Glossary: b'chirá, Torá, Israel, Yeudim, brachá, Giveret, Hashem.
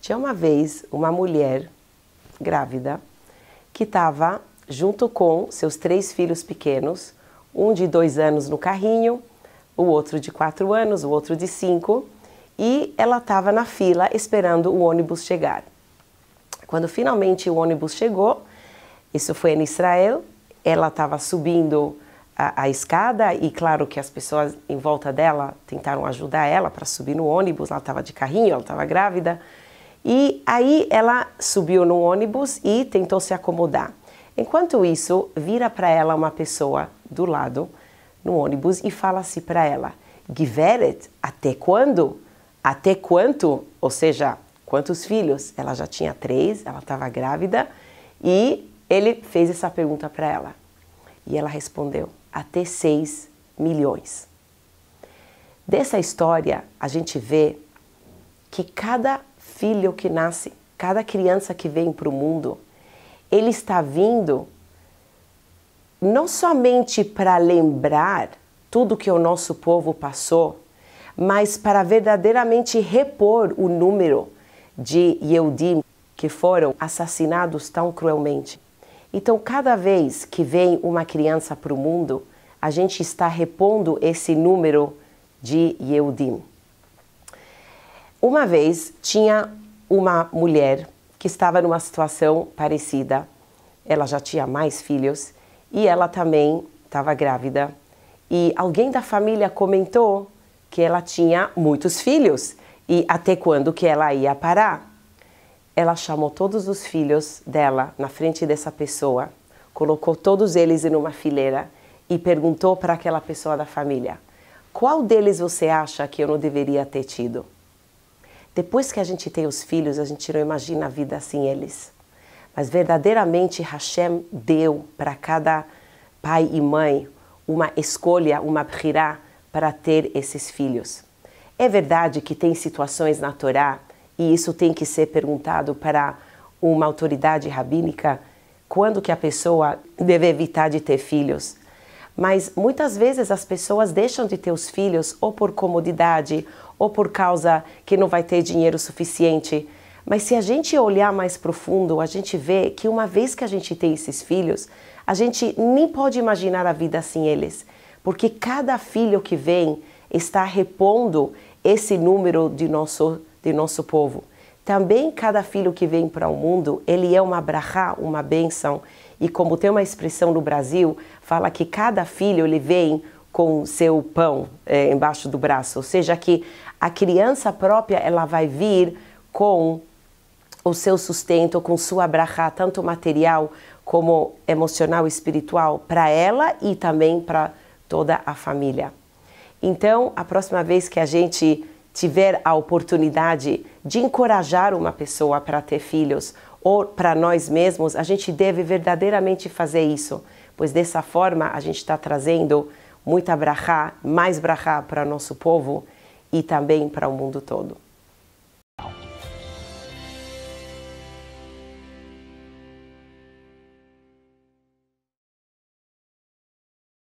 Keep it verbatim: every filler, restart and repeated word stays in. Tinha uma vez uma mulher grávida que estava junto com seus três filhos pequenos, um de dois anos no carrinho, o outro de quatro anos, o outro de cinco, e ela estava na fila esperando o ônibus chegar. Quando finalmente o ônibus chegou, isso foi em Israel, ela estava subindo a, a escada e claro que as pessoas em volta dela tentaram ajudar ela para subir no ônibus, ela estava de carrinho, ela estava grávida. E aí ela subiu no ônibus e tentou se acomodar. Enquanto isso, vira para ela uma pessoa do lado no ônibus e fala assim para ela: Giveret, até quando? Até quanto? Ou seja, quantos filhos? Ela já tinha três, ela estava grávida e ele fez essa pergunta para ela. E ela respondeu: até seis milhões. Dessa história, a gente vê que cada filho que nasce, cada criança que vem para o mundo, ele está vindo não somente para lembrar tudo que o nosso povo passou, mas para verdadeiramente repor o número de Yeudim que foram assassinados tão cruelmente. Então, cada vez que vem uma criança para o mundo, a gente está repondo esse número de Yeudim. Uma vez tinha uma mulher que estava numa situação parecida, ela já tinha mais filhos e ela também estava grávida. E alguém da família comentou que ela tinha muitos filhos e até quando que ela ia parar. Ela chamou todos os filhos dela na frente dessa pessoa, colocou todos eles em uma fileira e perguntou para aquela pessoa da família: qual deles você acha que eu não deveria ter tido? Depois que a gente tem os filhos, a gente não imagina a vida sem eles. Mas verdadeiramente Hashem deu para cada pai e mãe uma escolha, uma b'chirá para ter esses filhos. É verdade que tem situações na Torá, e isso tem que ser perguntado para uma autoridade rabínica, quando que a pessoa deve evitar de ter filhos. Mas muitas vezes as pessoas deixam de ter os filhos ou por comodidade, ou por causa que não vai ter dinheiro suficiente. Mas se a gente olhar mais profundo, a gente vê que uma vez que a gente tem esses filhos, a gente nem pode imaginar a vida sem eles. Porque cada filho que vem está repondo esse número de nosso, de nosso povo. Também cada filho que vem para o mundo, ele é uma brachá, uma bênção. E como tem uma expressão no Brasil, fala que cada filho ele vem com seu pão é, embaixo do braço. Ou seja, que a criança própria ela vai vir com o seu sustento, com sua brachá, tanto material como emocional e espiritual, para ela e também para toda a família. Então, a próxima vez que a gente tiver a oportunidade de encorajar uma pessoa para ter filhos, ou para nós mesmos, a gente deve verdadeiramente fazer isso, pois dessa forma a gente está trazendo muita brachá, mais brachá para o nosso povo e também para o mundo todo.